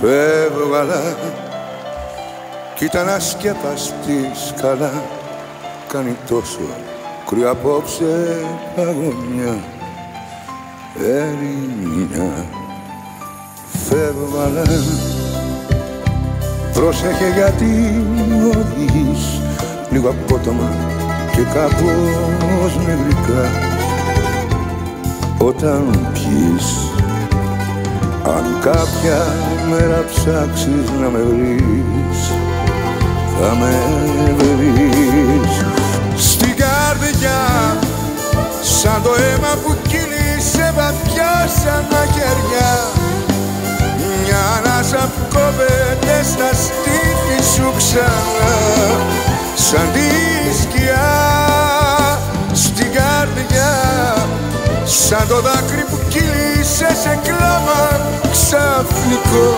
Φεύγω αλλά κοίτα να σκεπαστείς καλά. Κάνει τόσο κρύο απόψε παγωνιά ερημιά. Φεύγω αλλά πρόσεχε γιατί οδηγείς λίγο απότομα και κάπως νευρικά. Όταν πιείς, αν κάποια μέρα ψάξεις να με βρεις, θα με βρεις. Στην καρδιά, σαν το αίμα που κύλει σε βαθιά σαν τα χέρια, μια ανάσα που κόβεται στα στήθη σου ξανά, σαν τη σκιά. Στην καρδιά, σαν το δάκρυ που κύλησε σε κλάμα ξαφνικό,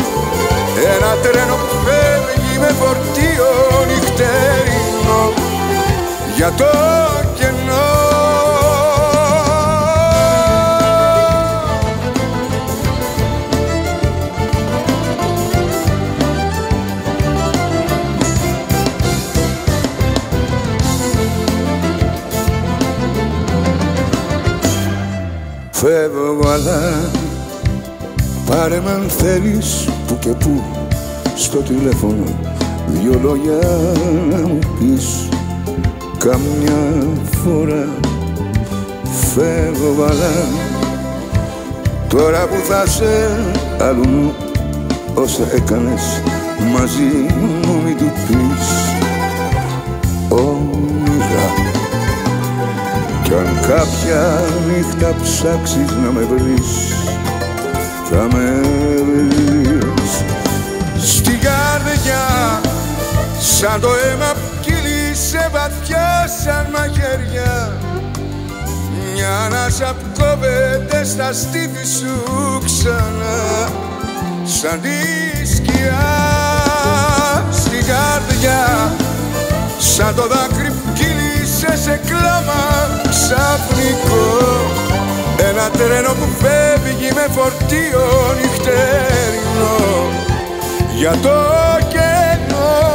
ένα τρένο που φεύγει με φορτίο νυχτερινό για το κενό. Φεύγω αλλά πάρε μ' αν θέλεις που και που στο τηλέφωνο δυο λόγια να μου πεις καμιά φορά. Φεύγω αλλά τώρα που θα σε αλλού, όσα έκανες μαζί μου μην του πεις όνειρα. Κι αν κάποια νύχτα ψάξεις να με βρεις, θα με βρεις. Στην καρδιά, σαν το αίμα που κύλει σε βαθιά σαν μαχαίρια, μια ανάσα που κόβεται στα στήθη σου ξανά, σαν τη σκιά. Στην καρδιά, σαν το δάκρυ που κύλησε σε κλάμα ξαφνικό, ένα τρένο που φεύγει με φορτίο νυχτερινό για το κενό.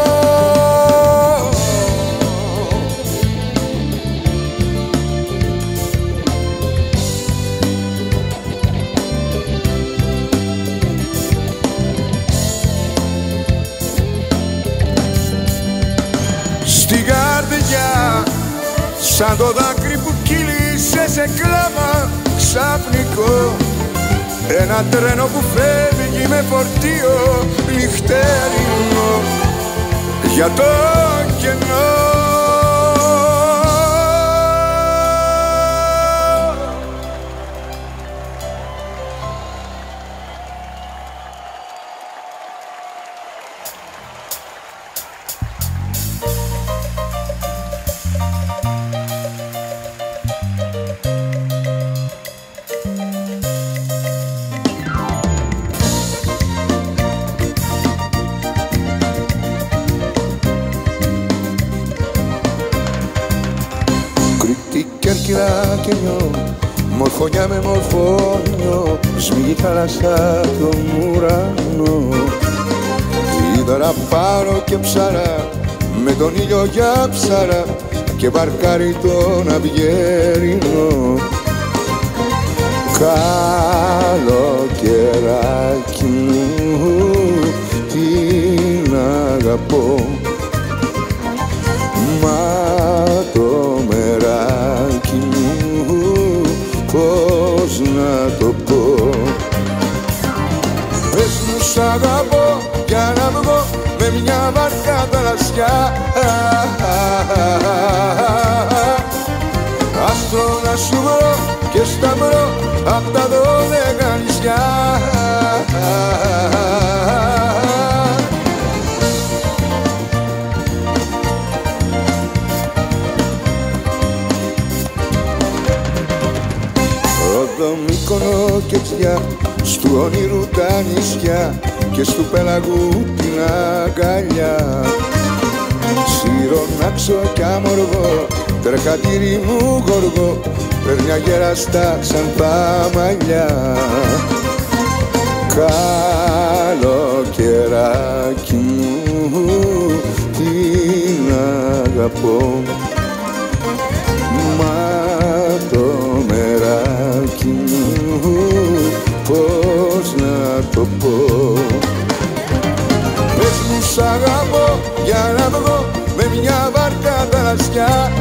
Στην καρδιά, σαν το δάκρυ που κύλησε σε κλάμα ξαφνικό, ένα τρένο που φεύγει με φορτίο νυχτερινό για το κενό. Κέρκυρα και νιό, μορφωνιά με μορφώνιο, σμίγει η θάλασσα τον ουρανό. Ήδαρα πάρο και ψαρά, με τον ήλιο για ψαρά και βαρκάρει τον αυγερινό. Καλοκαιράκι μου, την αγαπώ, πώς να το πω. Πες μου σ' αγαπώ για να βγω με μια βαρκά θαλασσιά, άστρο να σου βρω και σταυρό απ' τα δώδεκα νησιά. Ρόδο, Μύκονο και Ξιά, στου όνειρου τα νησιά και στου πελαγού την αγκαλιά. Σιρονάξο κι Αμοργό, τρεχατήρι μου γοργό, περνιά γεραστά σαν τα μαλλιά. Καλό αγαπώ. Μα το μεράκι μου πώς να το πω. Πες μου σ' αγαπώ για να το δω με μια βάρκα ταραξιά.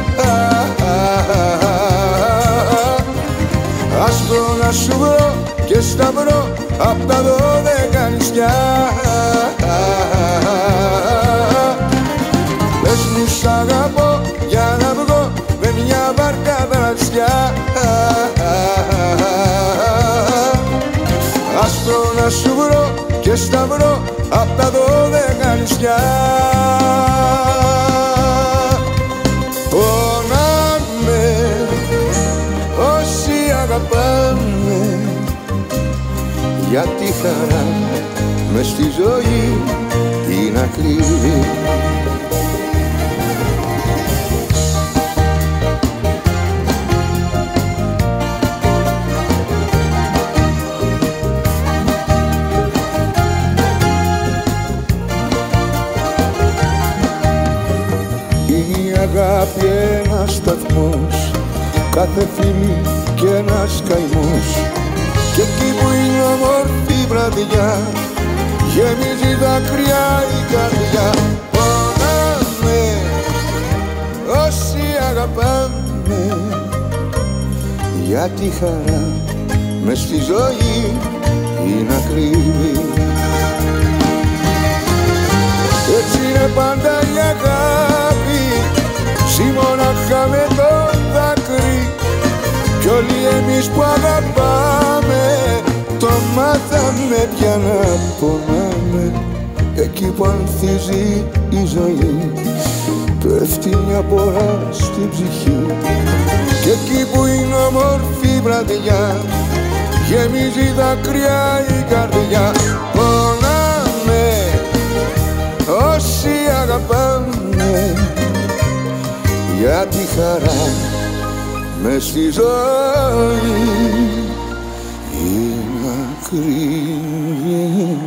Άστο να σου βρω και σταυρώ απ' τα 12 νησιά. Πες μου σ' αγαπώ για να βγω με μια βάρκα δραξιά. Άστο να σου βρω και σταυρώ απ' τα 12 νησιά. Πάμε για τη χαρά μες στη ζωή την ακριβή. Η αγάπη ένας σταθμός, κάθε φίλη κι ένας καημός, κι εκεί που είναι όμορφη βραδιά γεμίζει δάκρυα η καρδιά. Πονάμε όσοι αγαπάμε για τη χαρά μες στη ζωή είναι ακριβή. Έτσι είναι πάντα η αγάπη, σύμμοναχα με το δάκρυ. Κι όλοι εμείς που αγαπάμε το μάθαμε πια να πονάμε. Εκεί που ανθίζει η ζωή πέφτει μια πορά στην ψυχή. Κι εκεί που είναι όμορφη βραδιά γεμίζει δάκρυα η καρδιά. Πονάμε όσοι αγαπάμε για τη χαρά μες στη ζωή είναι ακριβή.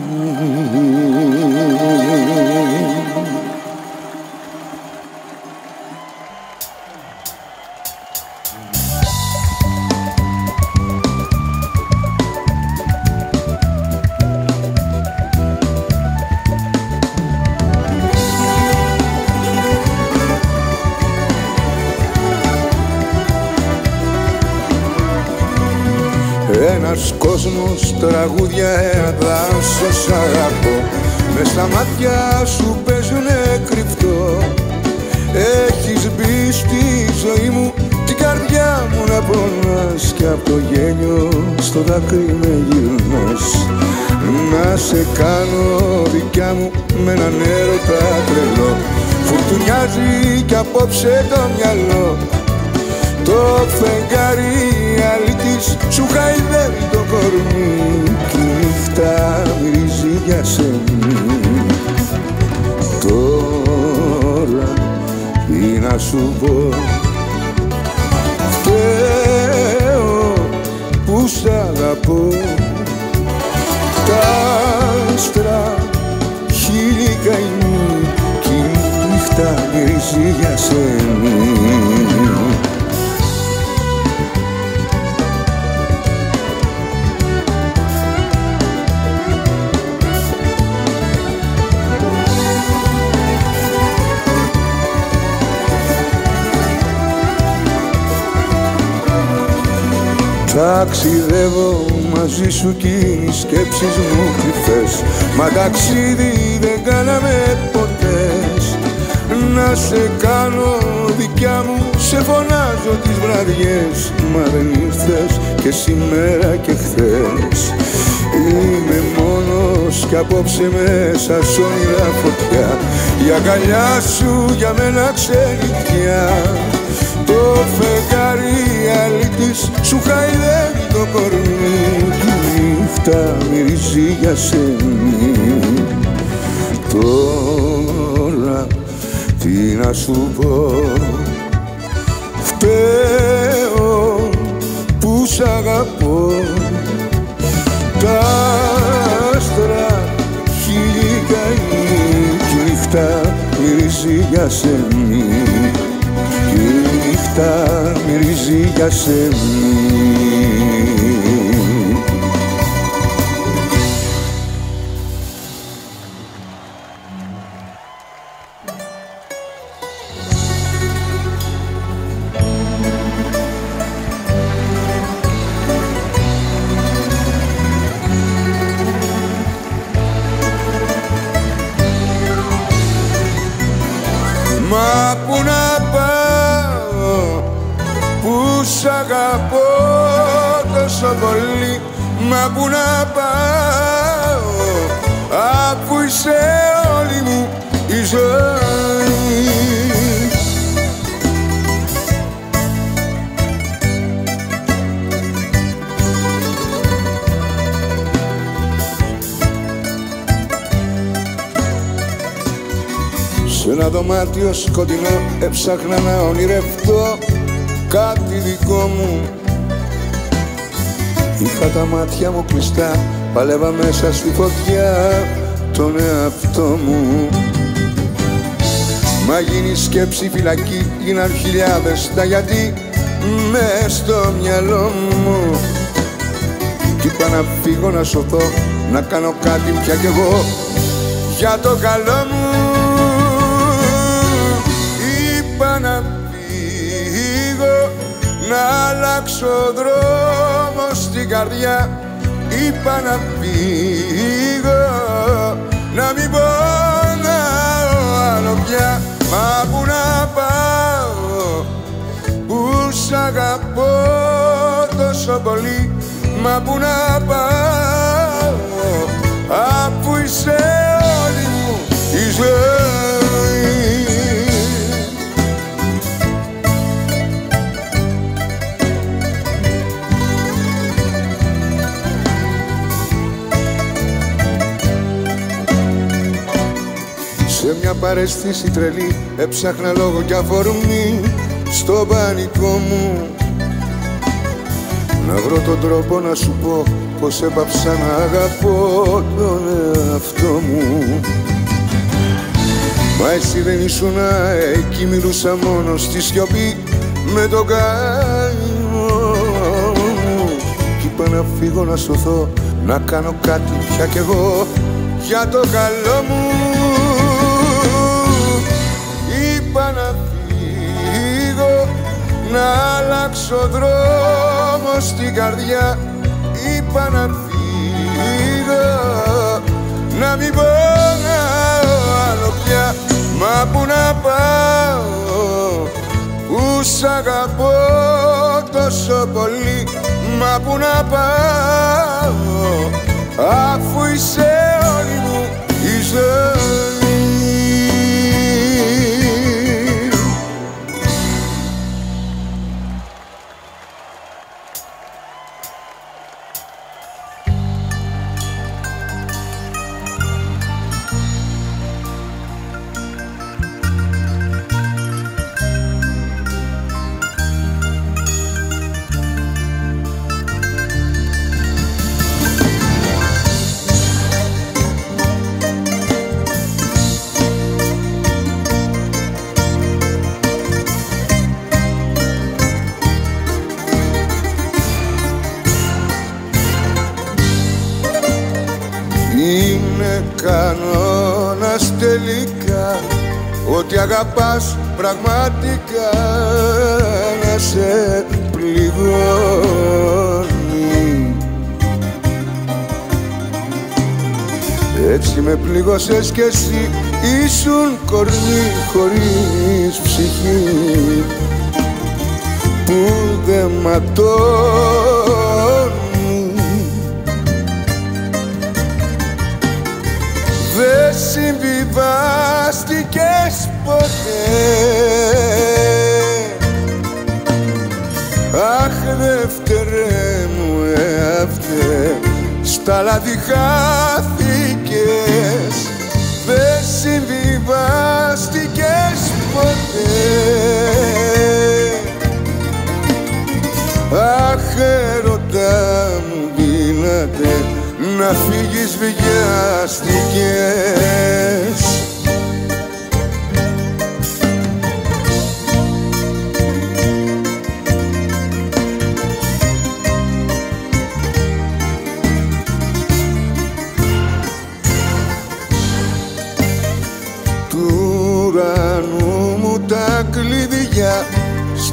Ένας κόσμος, τραγούδια, ένα δάσος αγαπώ. Μες στα μάτια σου παίζουνε κρυφτό. Έχεις μπει στη ζωή μου την καρδιά μου να πονάς, κι απ' το γέλιο στο δάκρυ με γυρνάς. Να σε κάνω δικιά μου με έναν έρωτα τρελό. Φουρτουνιάζει κι απόψε το μυαλό. Το φεγγάρι αλήτης σου χαϊδεύει το κορμί κι η νύχτα μυρίζει για σένα. Τώρα τι να σου πω, φταίω που σ' αγαπώ. Τα άστρα χίλιοι καημοί κι η νύχτα μυρίζει για σένα. Ταξιδεύω μαζί σου κι οι σκέψεις μου κρυφές. Μα ταξίδι δεν κάναμε ποτέ. Να σε κάνω δικιά μου, σε φωνάζω τις βραδιές. Μα δεν ήρθες και σήμερα και χθες. Είμαι μόνος κι απόψε μέσα σ' όνειρα φωτιά. Η αγκαλιά σου για μένα ξενιτιά. Το φεγγάρι αλήτης σου χαϊδεύει το κορμί κι η νύχτα μυρίζει για σένα. Τώρα τι να σου πω, φταίω που σ' αγαπώ. Τα άστρα χίλιοι καημοί κι η νύχτα μυρίζει για σένα. νύχτα μυρίζει για σεμί. Μα που να πάω που σ' αγαπώ τόσο πολύ, μα που να πάω αφού είσαι όλη μου η ζωή. Σ' ένα δωμάτιο σκοτεινό έψαχνα να ονειρευτώ κάτι δικό μου. Είχα τα μάτια μου κλειστά, παλεύα μέσα στη φωτιά τον εαυτό μου. Μα γίνει σκέψη φυλακή, γίναν χιλιάδες τα γιατί μες στο μυαλό μου. Κι είπα να φύγω να σωθώ, να κάνω κάτι πια κι εγώ για το καλό μου. Να φύγω, να αλλάξω δρόμο στην καρδιά. Είπα να φύγω, να μην πονάω άλλο πια. Μα που να πάω που σ' αγαπώ τόσο πολύ, μα που να πάω αφού είσαι όλη μου η ζωή. Σε μια παρέστηση τρελή έψαχνα λόγο κι αφορμή στο πανικό μου. Να βρω τον τρόπο να σου πω πως έπαψα να αγαπώ τον εαυτό μου. Μα εσύ δεν ήσουνα εκεί, μιλούσα μόνο στη σιωπή με τον καημό μου. Κι είπα να φύγω να σωθώ, να κάνω κάτι πια κι εγώ για το καλό μου. Είπα να φύγω, να αλλάξω δρόμο στην καρδιά. Είπα να φύγω, να μην πονάω άλλο πια. Μα που να πάω που σ' αγαπώ τόσο πολύ, μα που να πάω αφού είσαι όλη μου η ζωή. Είναι κανόνας τελικά ότι αγαπάς πραγματικά να σε πληγώνει. Έτσι με πληγώσες κι εσύ, ήσουν κορμί χωρίς ψυχή που δεν ματώνει. Δε συμβιβάστηκες ποτέ, αχ δεύτερε μου εαυτέ, στα λάθη χάθηκες. Δε συμβιβάστηκες ποτέ, αχ ερωτά μου δύναται, να φύγεις βιαστικές.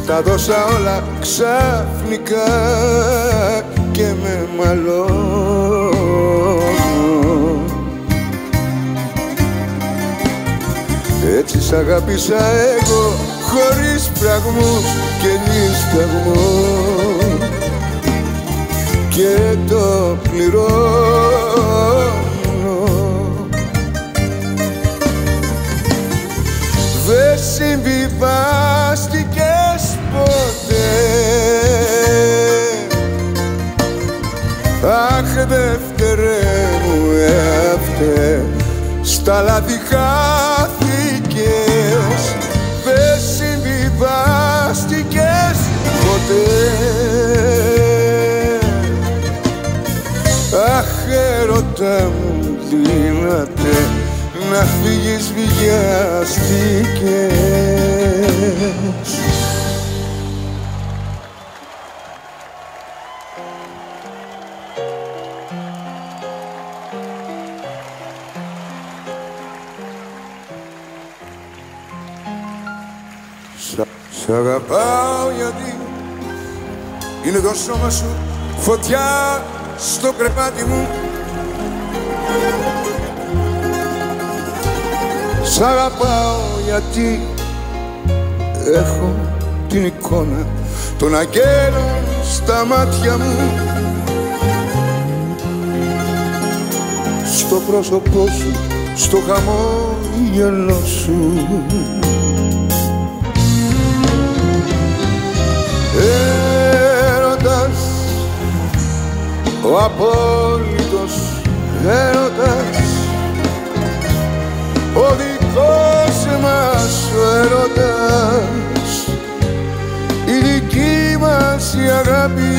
Τα δώσα όλα ξαφνικά και με μαλώνω. Έτσι σ' αγάπησα εγώ, χωρίς φραγμούς και νησταγμό, και το πληρώνω. Δε συμβιβάστηκες ποτέ, αχ δεύτερε μου εαυτέ, στα λάθη χάθηκες. Δε συμβιβάστηκες ποτέ, αχ, έρωτα μου δύναται, να φύγεις βιαστικές. Σ' αγαπάω γιατί είναι το σώμα σου φωτιά στο κρεβάτι μου. Σ' αγαπάω γιατί έχω την εικόνα των αγγέλων στα μάτια μου. Στο πρόσωπό σου, στο χαμόγελό σου. Έρωτας, ο απόλυτος έρωτας, ο δικός μας ο έρωτας, η δική μας η αγάπη.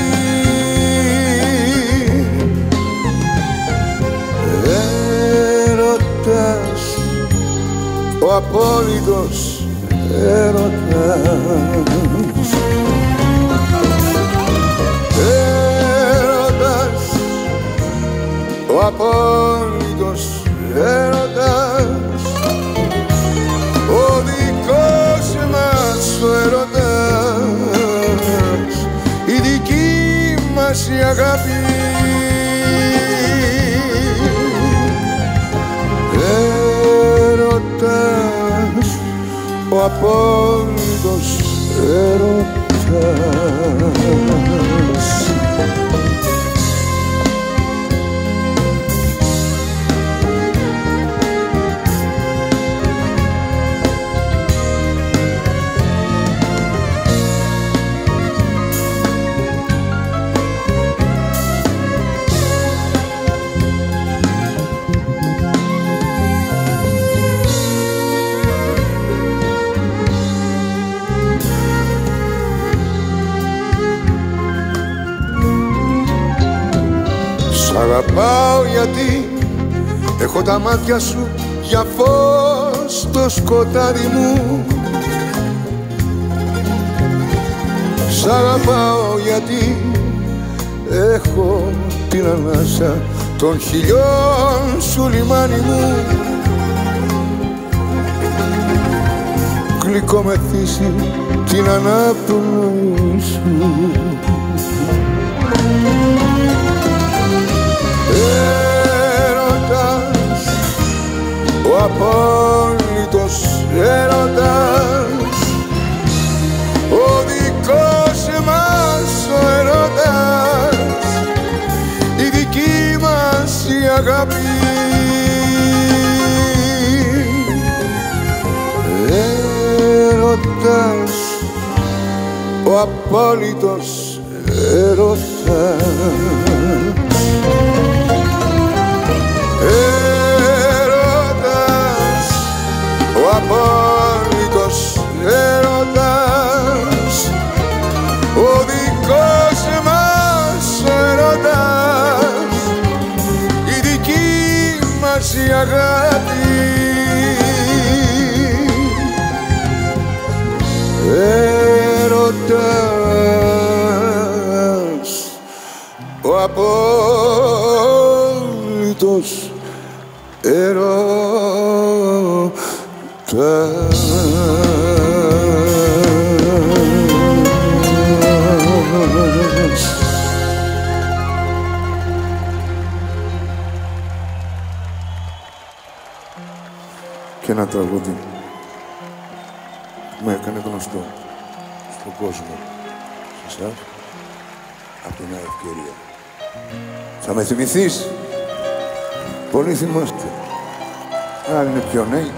Έρωτας, ο απόλυτος έρωτας. Ο απόλυτος έρωτας, ο δικός μας ο έρωτας, η δική μας η αγάπη. Έρωτας, ο απόλυτος έρωτας. Αγαπάω γιατί έχω τα μάτια σου για φως στο σκοτάδι μου. Σ' αγαπάω γιατί έχω την ανάσα των χιλιών σου λιμάνι μου. Γλυκό μεθύσι την ανάπνοη σου. Έρωτας, ο απόλυτος έρωτας, ο δικός μας ο έρωτας, η δική μας η αγάπη. Έρωτας, ο απόλυτος έρωτας. Έρωτας, ο απόλυτος έρωτας, ο δικός μας έρωτας, η δική μας η αγάπη. Έρωτας, ο απόλυτος έρωτα. και ένα τραγούδι που με έκανε γνωστό στον κόσμο, σε εσάς, από την άλλη ευκαιρία. Θα με θυμηθείς, πολλοί θυμάστε, άλλοι είναι πιο νέοι.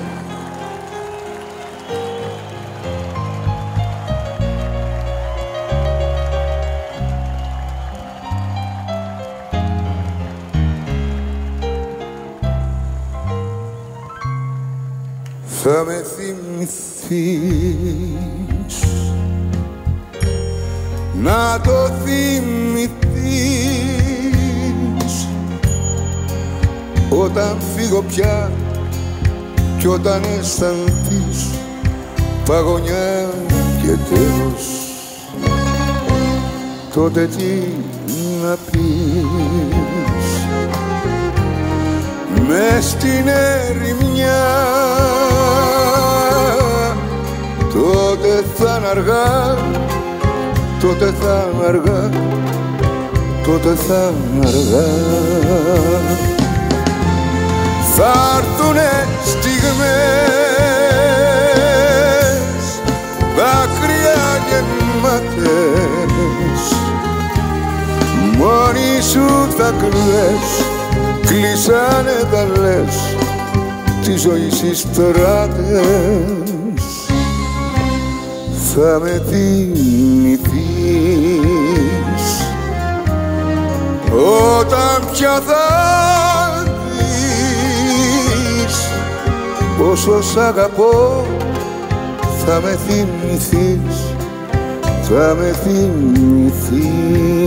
Θα με θυμηθείς, να το θυμηθείς, όταν φύγω πια κι όταν αισθανθείς παγωνιά και τέλος, τότε τι να πεις μες στην ερημιά. Τότε θα 'ν' αργά, τότε θα 'ν' αργά, τότε θα 'ν' αργά. Θα έρθουνε στιγμές δάκρυα γεμάτες, μόνη σου θα κλαις, κλείσανε τα λες της ζωής οι στράτες. Θα με θυμηθείς όταν πια θα δεις πόσο σ' αγαπώ, θα με θυμηθείς, θα με θυμηθείς.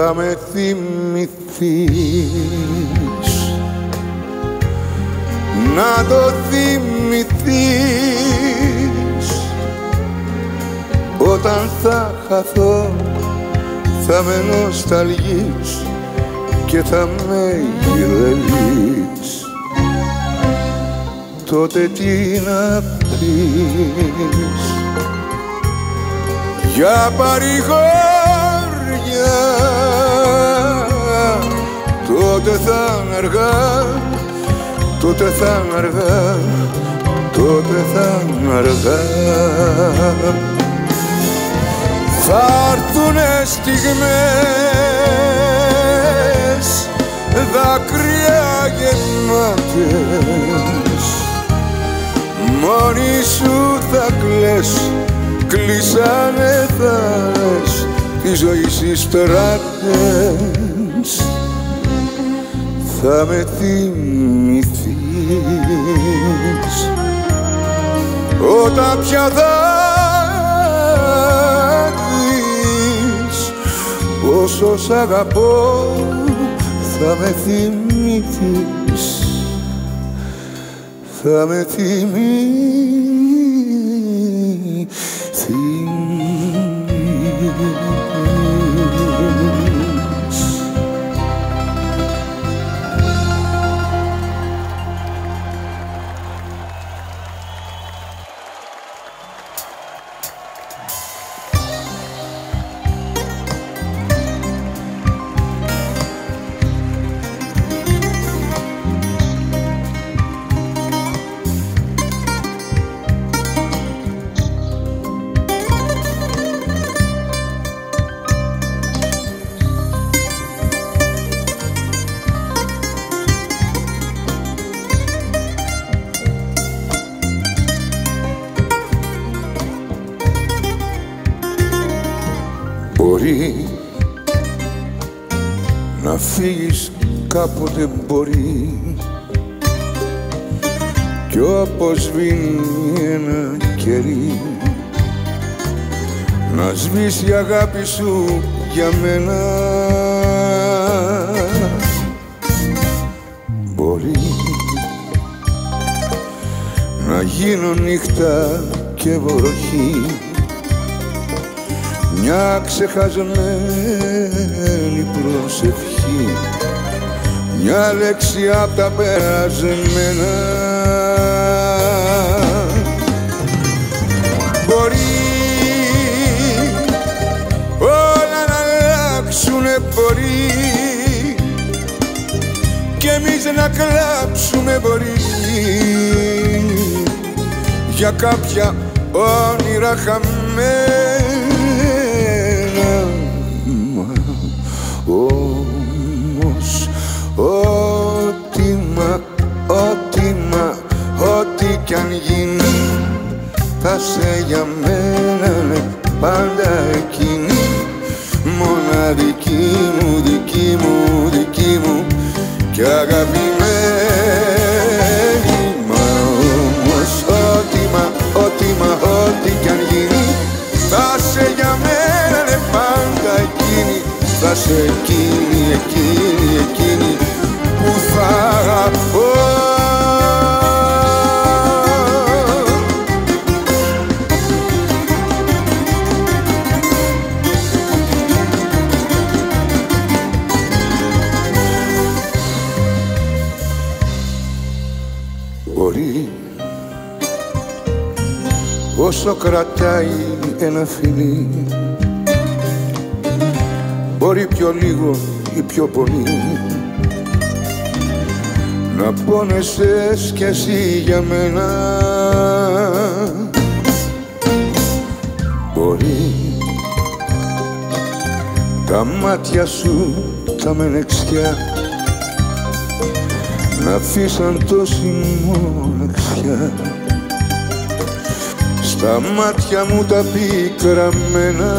Θα με θυμηθείς, να το θυμηθείς, όταν θα χαθώ θα με νοσταλγείς και θα με γυρεύεις, τότε τι να πεις για παρηγόρια. Τότε θα 'ν' αργά, τότε θα 'ν' αργά, τότε θα 'ν' αργά. Θα έρθουνε στιγμές δάκρυα γεμάτες, μόνη σου θα κλαις, κλείσανε θα λες της ζωής οι στράτες. Θα με θυμηθείς όταν πια θα δεις πόσο σ' αγαπώ, θα με θυμηθείς, θα με θυμηθείς. Να φύγεις κάποτε μπορεί, κι όπως σβήνει ένα κερί να σβήσει η αγάπη σου για μένα. Μπορεί να γίνω νύχτα και βροχή μια ξεχασμένη προσευχή, μια λέξη απ' τα περασμένα. Μπορεί όλα να αλλάξουνε, μπορεί κι εμείς να κλάψουμε, μπορεί για κάποια όνειρα χαμένα. Όμως ό,τι κι αν γίνει, θα σε για μένα, ναι, πάντα εκείνη, μοναδική μου, δική μου και αγαπημένη. Ό,τι κι αν γίνει, θα σε για μένα, ναι, πάντα εκείνη, θα σε εκείνη που θα αγαπώ. Μπορεί όσο κρατάει ένα φιλί, μπορεί πιο λίγο ή πιο πολύ, να πόνεσες κι εσύ για μένα. Μπορεί τα μάτια σου τα μενεξιά να αφήσαν τόση μοναξιά στα μάτια μου τα πικραμμένα.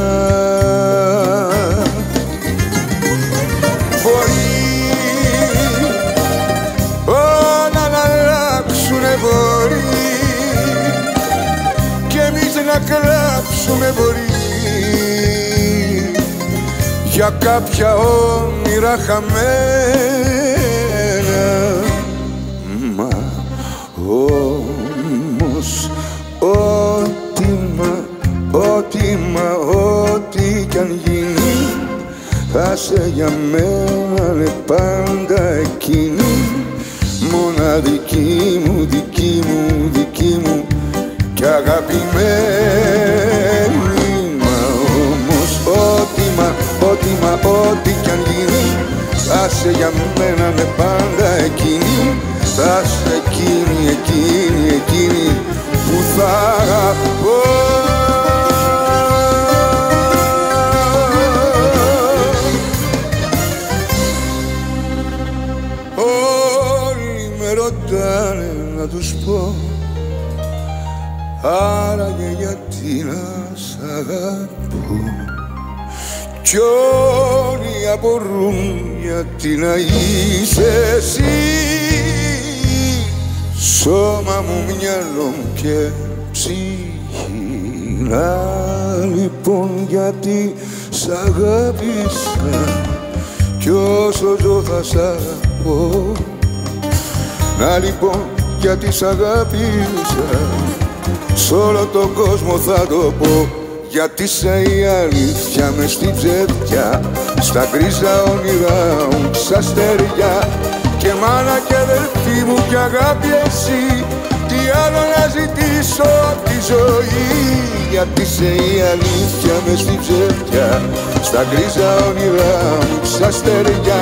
Μπορεί όλα να αλλάξουνε, μπορεί κι εμείς να κλάψουμε, μπορεί για κάποια όνειρα χαμένα. Μα όμως ό,τι κι αν γίνει, θα σε για μένα, ναι, πάντα εκείνη, μοναδική μου, δική μου και αγαπημένη. Μα όμως ό,τι κι αν γίνει, θα σε για μένα, ναι, πάντα εκείνη, θα σε εκείνη που θα αγαπώ. Όλοι με ρωτάνε να τους πω, άραγε γιατί να σ' αγαπώ, κι όλοι απορούν γιατί να είσαι εσύ, σώμα μου, μυαλό μου και ψυχή. Να λοιπόν γιατί σ' αγάπησα, κι όσο ζω θα σ' αγαπώ. Να λοιπόν γιατί σ' αγάπησα, σ' όλο τον κόσμο θα το πω. Γιατί σε η αλήθεια μες στην ψευτιά, στα γκρίζα όνειρά μου σ' αστεριά, και μάνα και αδερφή μου κι αγάπη εσύ, τι άλλο να ζητήσω απ' τη ζωή. Γιατί σε η αλήθεια μες στην ψευτιά, στα γκρίζα όνειρά μου σ' αστεριά,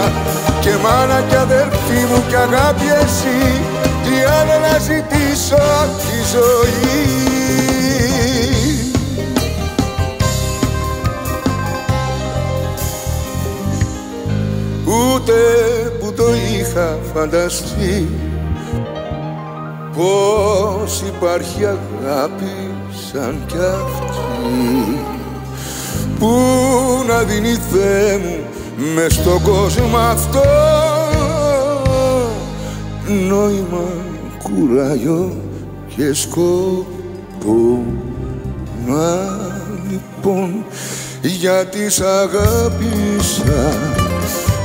και μάνα και αδερφή μου κι αγάπη εσύ, τι άλλο να ζητήσω απ' τη ζωή. Ούτε που το είχα φανταστεί πως υπάρχει αγάπη σαν κι αυτή, που να δίνει Θεέ μου μες στον κόσμο αυτό νόημα, κουράγιο και σκοπό. Μα λοιπόν γιατί σ' αγάπησα,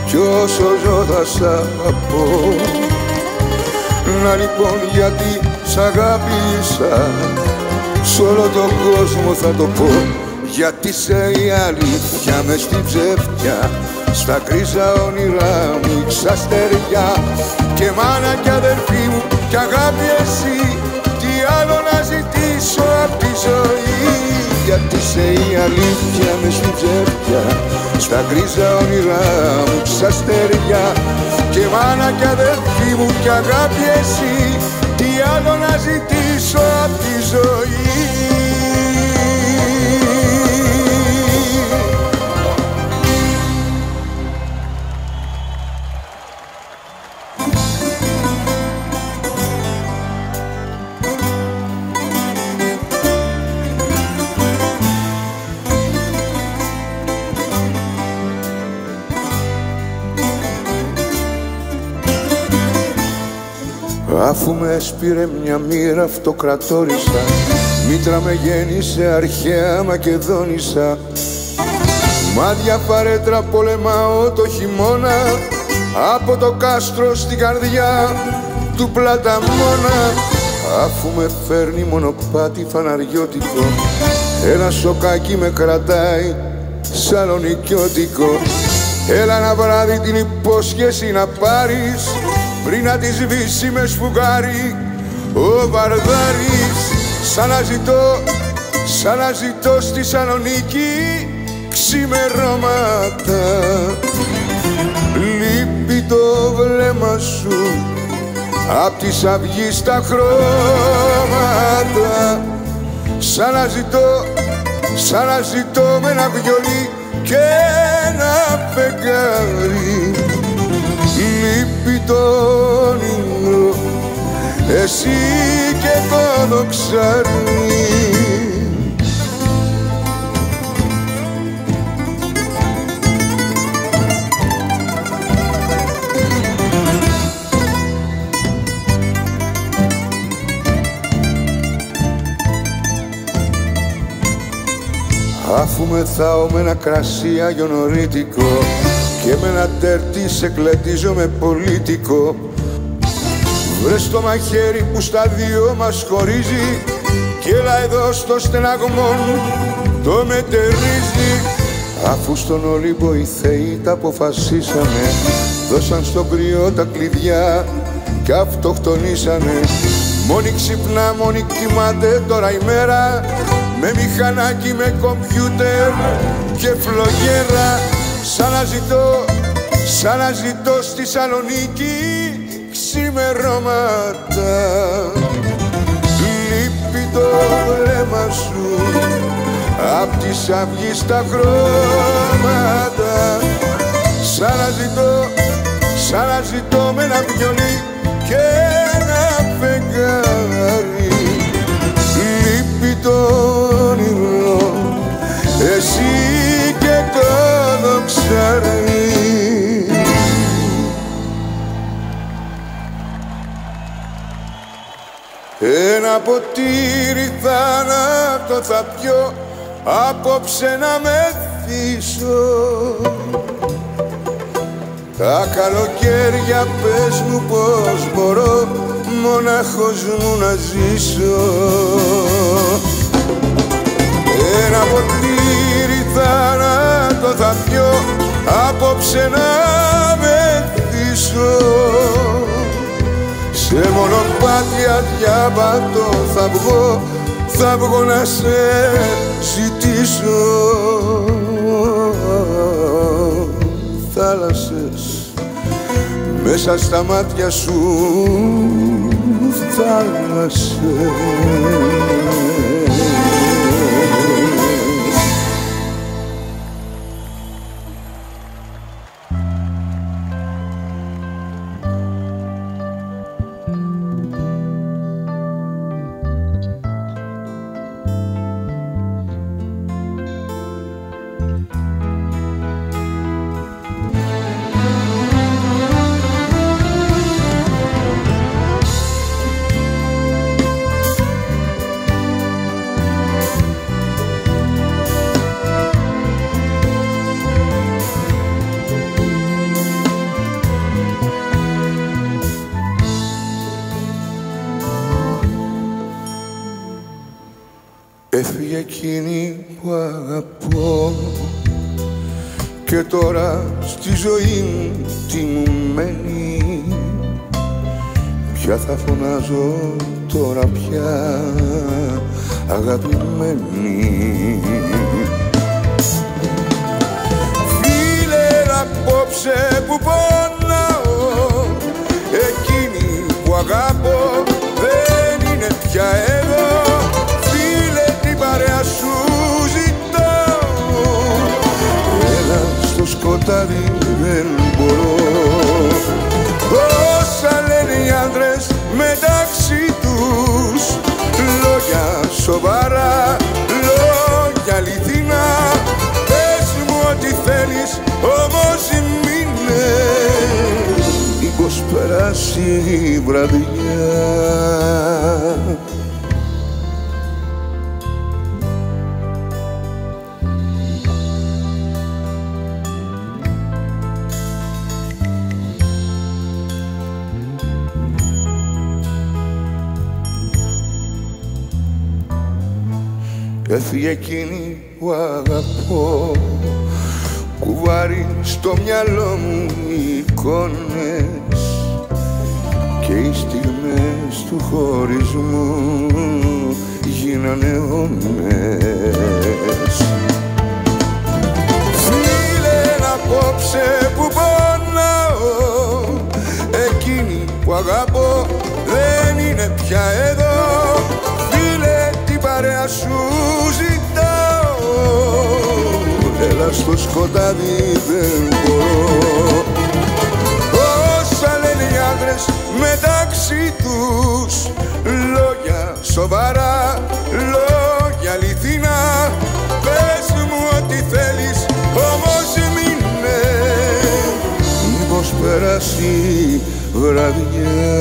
κι όσο ζω θα σ' αγαπώ. Να λοιπόν γιατί σ' αγάπησα, σ' όλο τον κόσμο θα το πω. γιατί σε η αλήθεια μες στην ψευτιά, στα κρίζα όνειρά μου ξαστεριά. Και μάνα κι αδερφή μου κι αγάπη εσύ, τι άλλο να ζητήσω απ' τη ζωή. Γιατί σε η αλήθεια μες στην ψευτιά, στα κρίζα όνειρά μου ξαστεριά. Και μάνα κι αδερφή μου κι αγάπη εσύ, τι άλλο να ζητήσω απ' τη ζωή. Αφού με έσπηρε μια μοίρα αυτοκρατόρισα, μήτρα με γέννησε αρχαία Μακεδόνισσα. Μάδια παρέτρα πολεμάω το χειμώνα, από το κάστρο στην καρδιά του Πλαταμώνα. Αφού με φέρνει μονοπάτι φαναριώτικο, ένα σοκάκι με κρατάει σαλονικιώτικο. Έλα ένα βράδυ την υπόσχεση να πάρεις, πριν να τη σβήσει με σφουγάρι ο Βαρδάρης. Σαν να ζητώ στη Θεσσαλονίκη ξημερώματα. Λείπει το βλέμμα σου απ' της αυγής τα χρώματα. Σαν να ζητώ με ένα βιολί και ένα φεγγάρι. Λείπει το όνειρο, εσύ και το δοξάρι. Αφού μεθάω με ένα κρασί αγιονορίτικο και με ένα τέρτι σε κλετίζω με πολίτικο. Βρες το μαχαίρι που στα δυο μας χωρίζει κι έλα εδώ στο στεναγμό μου το μετερίζει. Αφού στον Ολύμπο οι θεοί τα αποφασίσανε, δώσαν στον κρυό τα κλειδιά κι αυτοκτονήσανε. Μόνοι ξυπνά, μόνοι κοιμάται τώρα η μέρα, με μηχανάκι, με κομπιούτερ και φλογέρα. Σαν να ζητώ στη Θεσσαλονίκη ξημερώματα. Λείπει το βλέμμα σου απ' της αυγής τα χρώματα. Σαν να ζητώ με ένα βιολί και ένα φεγγάρι. Λείπει το όνειρο, εσύ και το δοξάρι. Ένα ποτήρι θάνατο θα πιω, απόψε να μεθύσω. Τα καλοκαίρια πες μου πως μπορώ μονάχος μου να ζήσω. Ένα ποτήρι θάνατο θα πιω, απόψε να μεθύσω. Σε μονοπάτι αδιάβατο θα βγω να σε ζητήσω. Θάλασσες μέσα στα μάτια σου, θάλασσες. έφυγε εκείνη που αγαπώ και τώρα στη ζωή μου τι μου μένει, ποια θα φωνάζω τώρα πια αγαπημένη. Φίλε απόψε που πονάω, εκείνη που αγαπώ δεν είναι πια εδώ. Φίλε την παρέα σου ζητάω, έλα στο σκοτάδι δεν μπορώ. Όσα λένε οι άντρες μεταξύ τους, λόγια σοβαρά, λόγια αληθινά. Πες μου ό,τι θέλεις όμως μείνε, μήπως περάσει η βραδιά. Έφυγε εκείνη που αγαπώ, κουβάρει στο μυαλό μου οι εικόνες και οι στιγμές του χωρισμού γίνανε αιώνες. Φίλε απόψε που πονάω, εκείνη που αγαπώ δεν είναι πια εδώ. Φίλε την παρέα σου έλα στο σκοτάδι δεν μπορώ. Όσα λένε οι άντρες μεταξύ τους, λόγια σοβαρά, λόγια αληθινά. Πες μου ό,τι θέλεις όμως μείνε, μήπως περάσει βραδιά.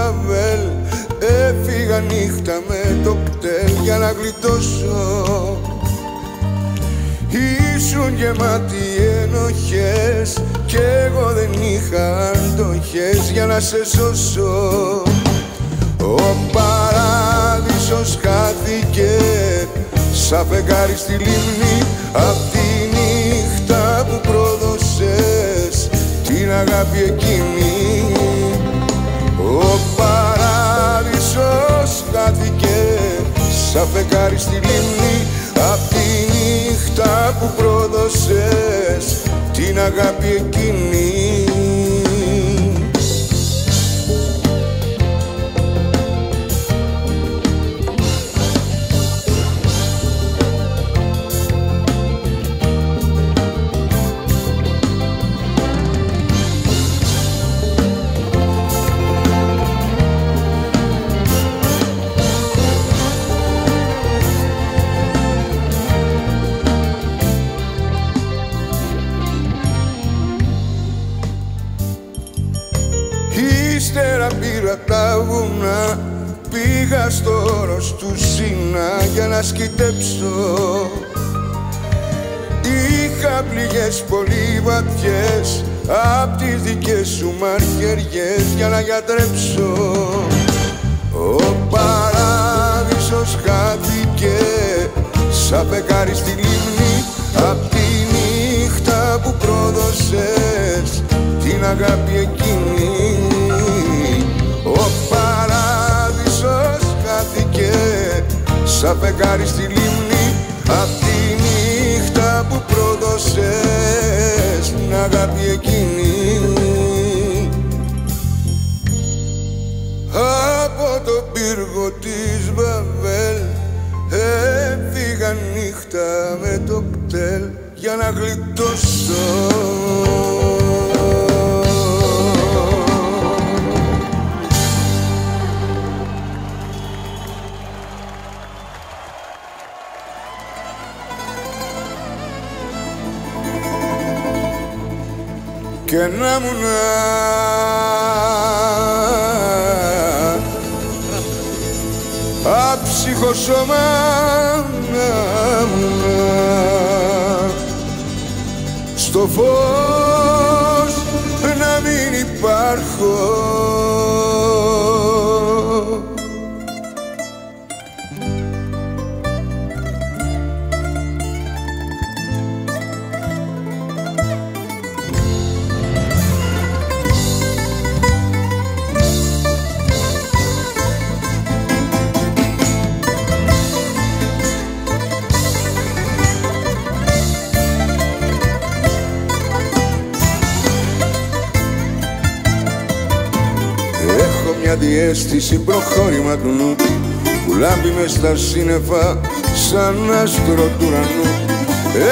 Βαβέλ, έφυγα νύχτα με το κτέλ για να γλιτώσω. Ήσουν γεμάτοι ενοχές κι εγώ δεν είχα αντοχές για να σε σώσω. Ο παράδεισος χάθηκε σαν φεγγάρι στη λίμνη απ' τη νύχτα που πρόδωσες την αγάπη εκείνη. Ο παράδεισος χάθηκε σαν φεγγάρι στη λίμνη απ' τη νύχτα που πρόδωσες την αγάπη εκείνη. Ύστερα πήρα τα βουνά, πήγα στο όρος του Σινά για να σκυτέψω. Είχα πληγές πολύ βαθιές απ' τις δικές σου μαχαιριές για να γιατρέψω. Ο παράδεισος χάθηκε σαν φεγγάρι στη λίμνη απ' αγάπη εκείνη. Ο παράδεισος χάθηκε σαν φεγγάρι στη λίμνη απ' τη νύχτα που πρόδωσες την αγάπη εκείνη. Από το πύργο της Βαβέλ έφυγα νύχτα με το κτέλ για να γλιτώσω. Και να μου να άψυχο σώμα στο φως να μην υπάρχω. Μια διαίσθηση προχώρημα του νου που λάμπει μες στα σύννεφα σαν άστρο του ουρανού.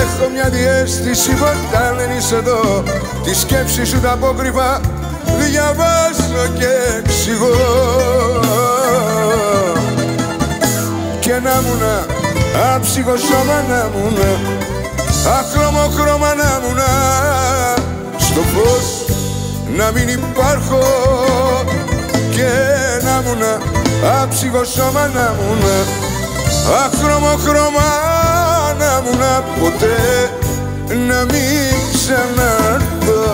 Έχω μια διαίσθηση ποτά δεν είσαι εδώ, τη σκέψη σου τα απόκρυφα διαβάζω και εξηγώ. Και να μου να, άψυχο σώμα να μου να, αχρώμο χρώμα να μου να, στο φως να μην υπάρχω. Και να μου να, άψυχο σώμα να μου να, αχρώμο χρώμα να μου να, ποτέ να μην ξαναρθώ.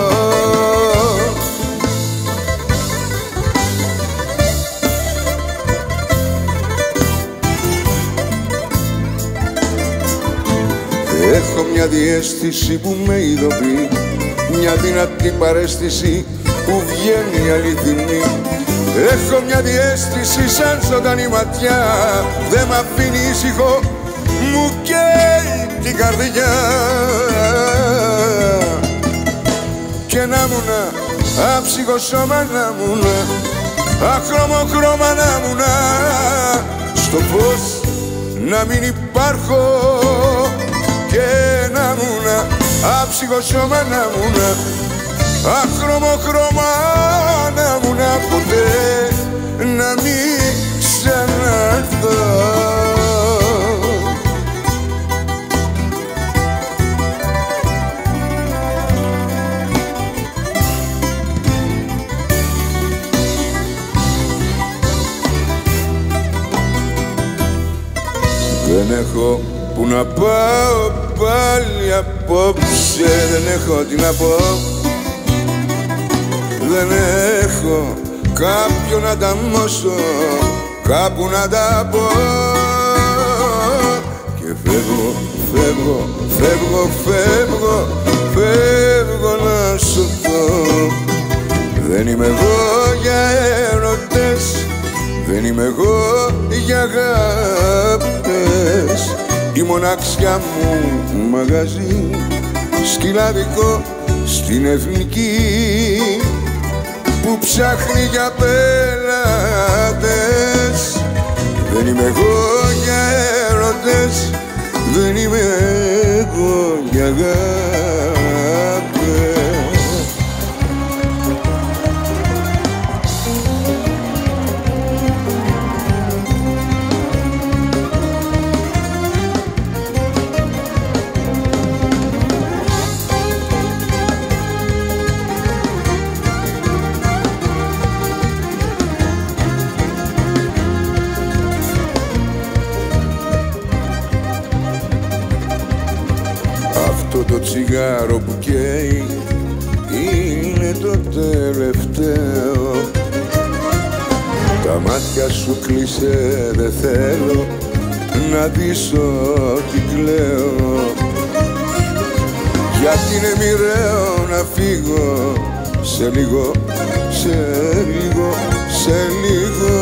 Έχω μια διαίσθηση που με ειδοποιεί, μια δυνατή παρέστηση που βγαίνει αληθινή. Έχω μια διαίσθηση σαν ζωντανή ματιά, δε μ' αφήνει ήσυχο, μου καίει την καρδιά. Και να μου να, άψυχο σώμα να μου να, αχρώμο χρώμα να μου να, στο φως να μην υπάρχω. Και να μου να, άψυχο σώμα να μου να, αχρώμο χρώμα να μου να, ποτέ να μην ξαναρθώ. Δεν έχω που να πάω πάλι απόψε, δεν έχω τι να πω. Δεν έχω κάποιον να τα μώσω, κάπου να τα πω. Και φεύγω, φεύγω, φεύγω, φεύγω, φεύγω να σου πω. Δεν είμαι εγώ για έρωτες, δεν είμαι εγώ για αγάπες. Η μοναξιά μου μαγαζί, σκυλάδικο στην Εθνική, που ψάχνει για πελάτες. Δεν είμαι εγώ για έρωτες, δεν είμαι εγώ για αγάπες. Το τσιγάρο που καίει είναι το τελευταίο. Τα μάτια σου κλείσε, δε θέλω να δεις ότι κλαίω. Γιατί είναι μοιραίο να φύγω σε λίγο, σε λίγο, σε λίγο.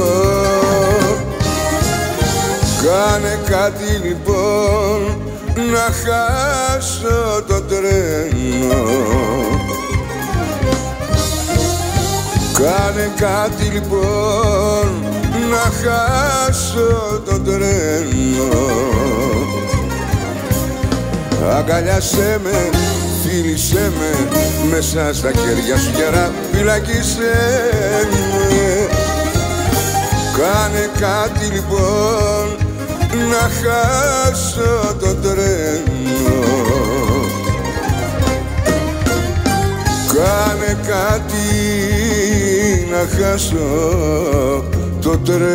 Κάνε κάτι λοιπόν να χάσω το τρένο. Κάνε κάτι λοιπόν να χάσω το τρένο. Αγκαλιάσέ με, φίλησέ με, μέσα στα χέρια σου γερά φυλακίσέ με. Κάνε κάτι λοιπόν να χάσω το τρένο. Κάνε κάτι να χάσω το τρένο.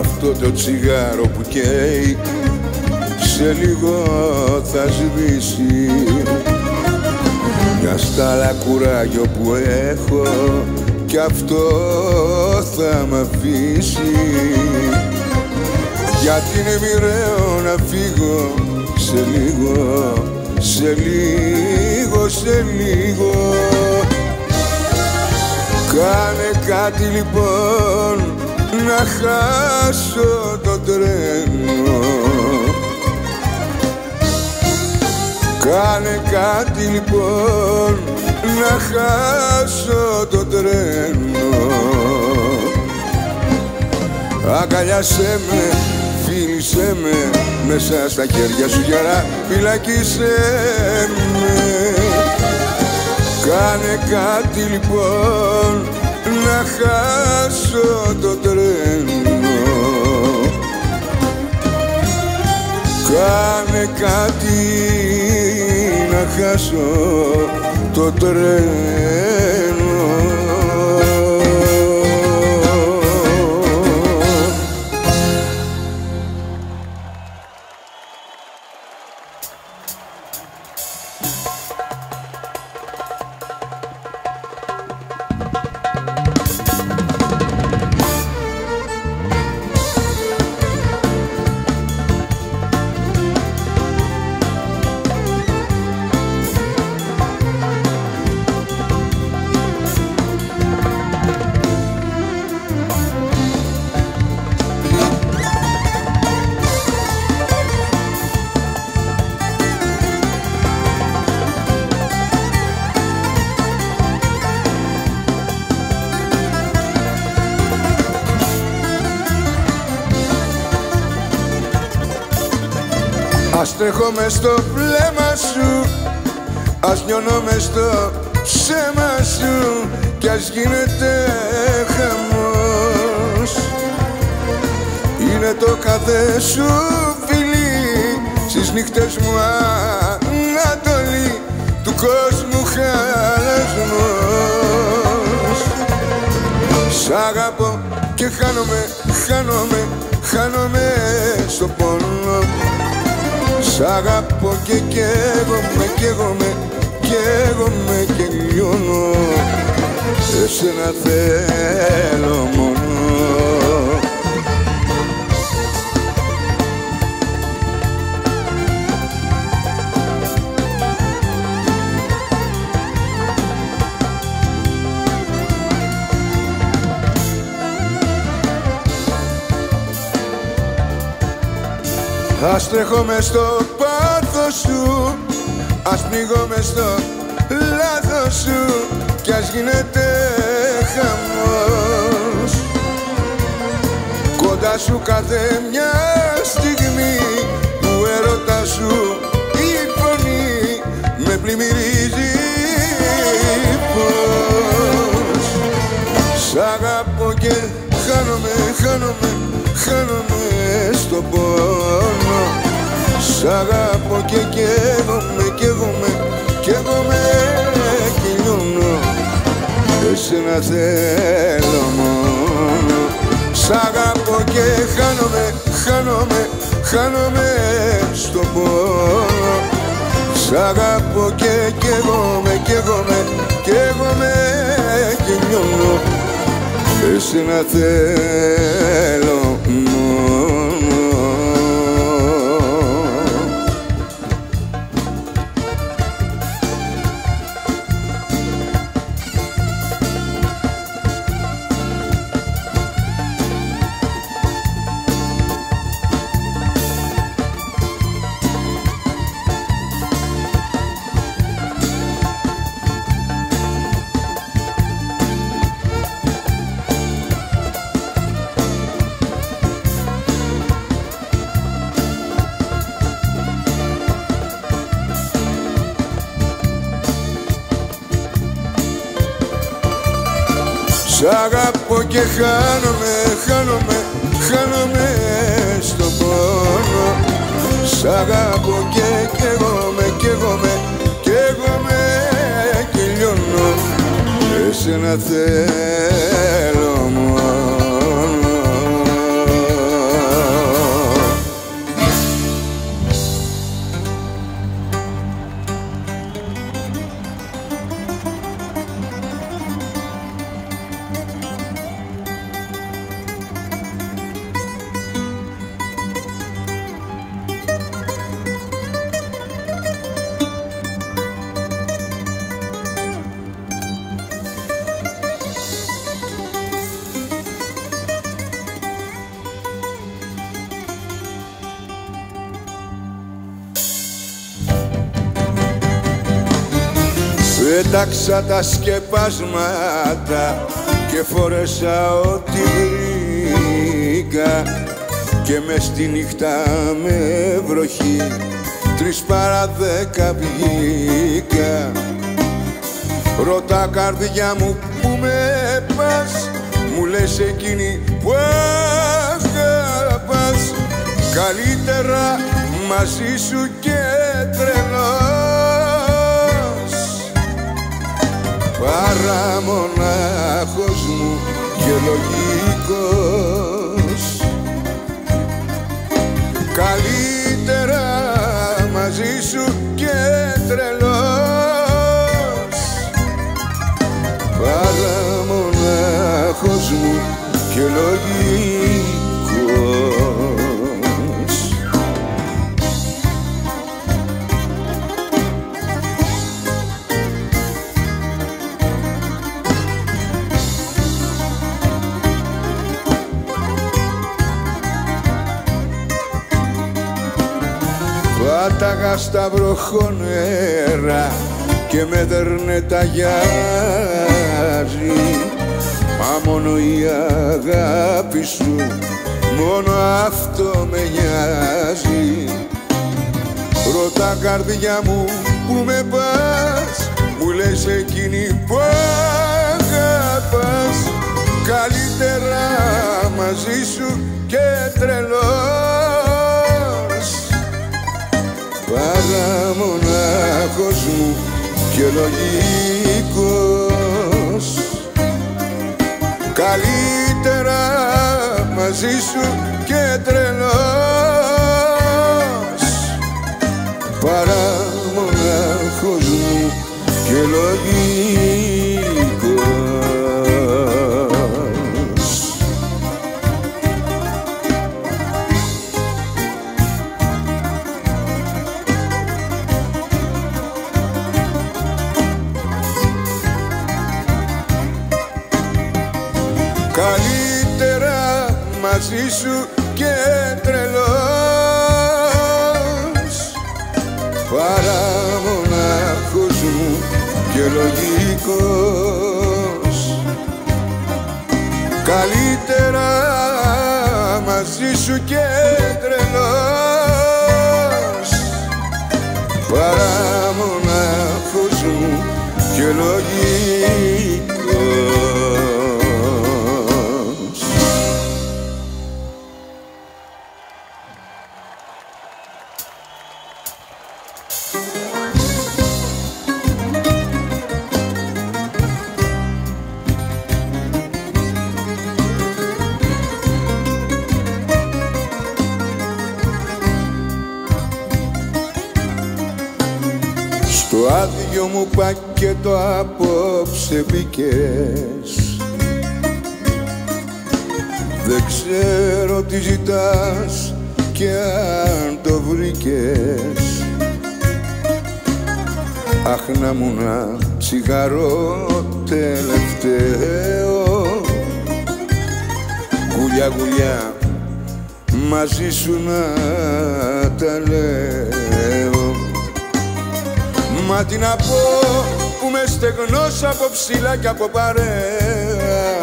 Αυτό το τσιγάρο που καίει σε λίγο θα σβήσει. Μια στάλα κουράγιο που έχω κι αυτό θα μ' αφήσει. Γιατί είναι μοιραίο να φύγω σε λίγο, σε λίγο, σε λίγο. Κάνε κάτι λοιπόν να χάσω το τρένο. Κάνε κάτι λοιπόν να χάσω το τρένο. Αγκαλιάσέ με, φίλησέ με, μέσα στα χέρια σου γερά φυλακίσέ με. Κάνε κάτι λοιπόν να χάσω το τρένο. Κάνε κάτι να χάσω το τρένο. Ας τρέχω μες στο βλέμμα σου, ας νιώνω μες στο ψέμα σου κι ας γίνεται χαμός. Είναι το κάθε σου φιλί στις νύχτες μου ανατολή του κόσμου χαλασμός. Σ' αγαπώ και χάνομαι, χάνομαι, χάνομαι στο πόνο. Σ' αγαπώ και καίγομαι, καίγομαι, καίγομαι και λιώνω. Εσένα θέλω μόνο. Ας τρέχω μες στο πάθος σου, ας πνίγω μες στο λάθος σου κι ας γίνεται χαμός. Κοντά σου κάθε μια στιγμή που έρωτα σου η φωνή με πλημμυρίζει πως. Σ' αγαπώ και χάνομαι, χάνομαι, χάνομαι στο πόνο. Σ' αγαπώ και καίγομαι, καίγομαι, καίγομαι και λιώνω. Εσένα θέλω. χάνομαι, χάνομαι, χάνομαι στο πόνο. Σ' αγαπώ και καίγομαι, καίγομαι, καίγομαι και νιώνω. Θες να θέλω μόνο. Σ' αγαπώ και χάνομαι, χάνομαι, χάνομαι στον πόνο. Σ' αγαπώ και καίγομαι, καίγομαι, καίγομαι και λιώνω. Εσένα θέλω μόνο. Πέταξα τα σκεπάσματα και φόρεσα ό,τι βρήκα και μες στη νύχτα με βροχή 3 παρά 10 βγήκα. Ρωτά καρδιά μου που με πας, μου λες εκείνη που αγαπάς, καλύτερα μαζί σου και τρελό παρά μονάχος μου και λογικός. Καλύτερα μαζί σου και τρελός παρά μονάχος μου και λογικός. Πάταγα στα βροχονέρα και με δέρνε τα γιάζι, μα μόνο η αγάπη σου, μόνο αυτό με νοιάζει. Ρωτά καρδιά μου που με πας, μου λες εκείνη που αγαπάς, καλύτερα μαζί σου και τρελός παρά μονάχος μου και λογικός. Καλύτερα μαζί σου και τρελός παρά μονάχος μου και λογικός. Καλύτερα μαζί σου και τρελός παρά μονάχος μου και λογικός. Καλύτερα μαζί σου και τρελός παρά μονάχος μου και λογικός. δυο μου πακέτο απόψε μπήκες. Δεν ξέρω τι ζητάς και αν το βρήκες. Αχ να μου να τσιγαρό τελευταίο, γουλιά γουλιά μαζί σου να τα λέω. Μα τι να πω που με στεγνώσα από ψηλά κι από παρέα,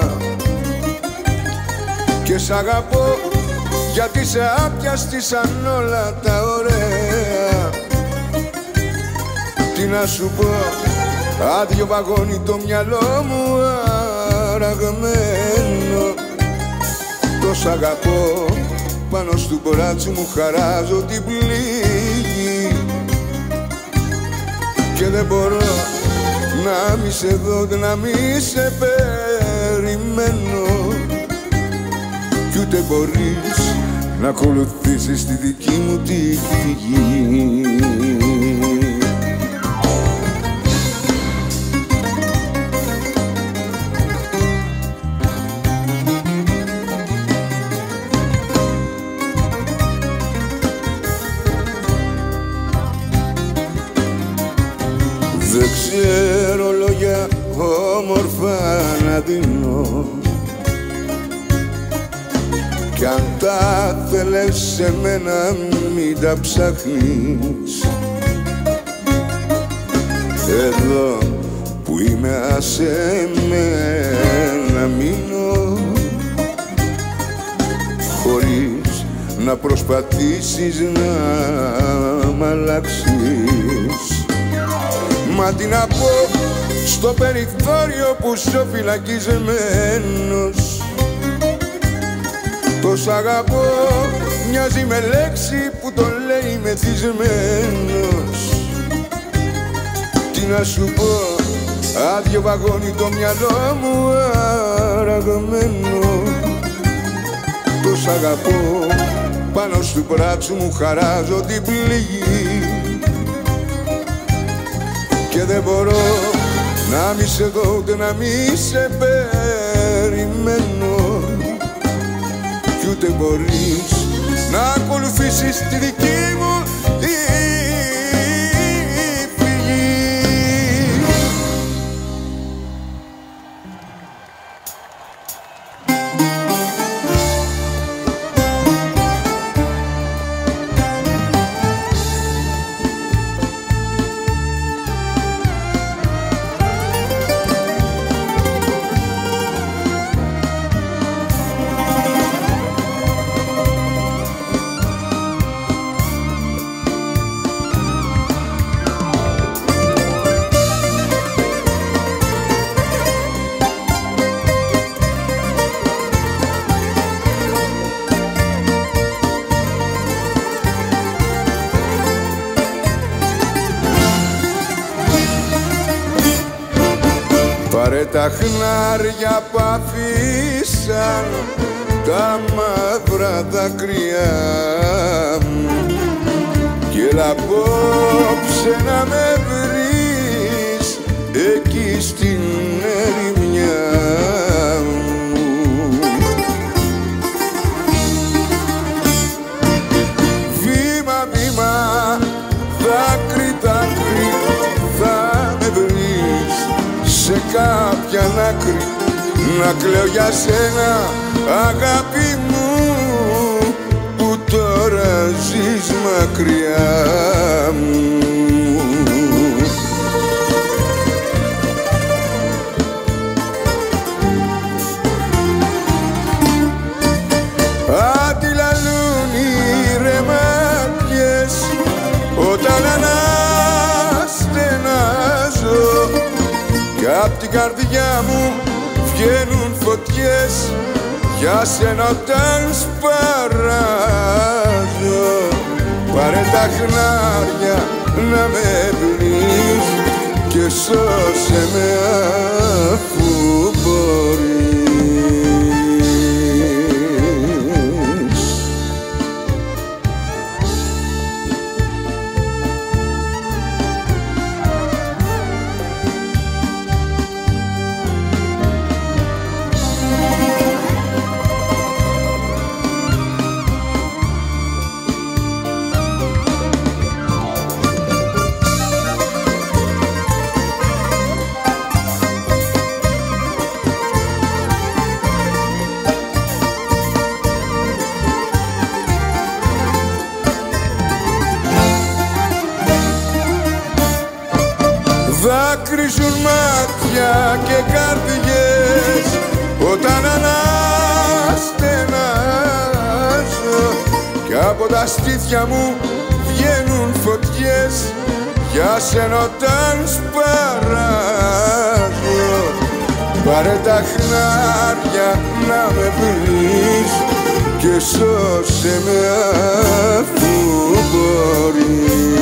και σ' αγαπώ γιατί σε άπιαστη σαν όλα τα ωραία. Τι να σου πω, άδειο βαγόνι το μυαλό μου αραγμένο. Τος αγαπώ, πάνω στου μπράτσου μου χαράζω την πληγή, και δεν μπορώ να μη σε δω, να μη σε περιμένω, κι ούτε μπορείς να ακολουθήσεις τη δική μου τη φυγή. Δεν ξέρω λόγια όμορφα να δίνω, κι αν τα θέλες σε μένα μην τα ψάχνεις. Εδώ που είμαι άσε με να μείνω, χωρίς να προσπαθήσεις να μ' αλλάξεις. Μα τι να πω στο περιθώριο που σ' φυλακισμένος, το σ' αγαπώ μοιάζει με λέξη που το λέει μεθυσμένος. Τι να σου πω, άδειο βαγόνι το μυαλό μου αραγμένο, το σ' αγαπώ, πάνω στου μπράτσου μου χαράζω την πληγή, και δεν μπορώ να μη σε δω ούτε να μη σε περιμένω, κι ούτε μπορείς να ακολουθήσεις τη δική μου τη φυγή. Πάρε τα χνάρια που αφήσαν τα μαύρα δάκρυα μου, κι έλα απόψε να με βρεις εκεί στην ερημιά μου. Βήμα βήμα, δάκρυ δάκρυ θα με βρεις σε κάποια άκρη, να κλαίω για σένα αγάπη μου που τώρα ζεις μακριά μου. Αντιλαλούν οι ρεμάτιες όταν αναστενάζω, κι απ' την καρδιά μου βγαίνουν φωτιές για σένα όταν σπαράζω. Πάρε τα χνάρια να με πνείς και σώσε με αφού μπορείς. σβήσουν μάτια και καρδιές όταν αναστενάζω κι από τα στήθια μου βγαίνουν φωτιές για σένα όταν σπαράζω. Πάρε τα χνάρια να με βρεις και σώσε με αφού μπορείς.